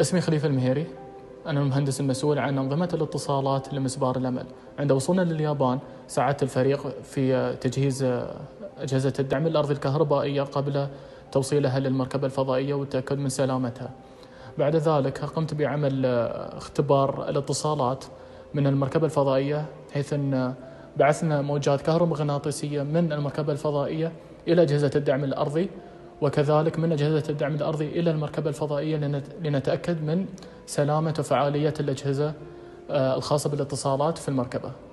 اسمي خليفة المهيري، أنا المهندس المسؤول عن أنظمة الاتصالات لمسبار الأمل. عند وصولنا لليابان ساعدت الفريق في تجهيز أجهزة الدعم الأرضي الكهربائية قبل توصيلها للمركبة الفضائية والتأكد من سلامتها. بعد ذلك قمت بعمل اختبار الاتصالات من المركبة الفضائية، حيث أن بعثنا موجات كهرومغناطيسية من المركبة الفضائية إلى أجهزة الدعم الأرضي، وكذلك من أجهزة الدعم الأرضي إلى المركبة الفضائية لنتأكد من سلامة وفعالية الأجهزة الخاصة بالاتصالات في المركبة.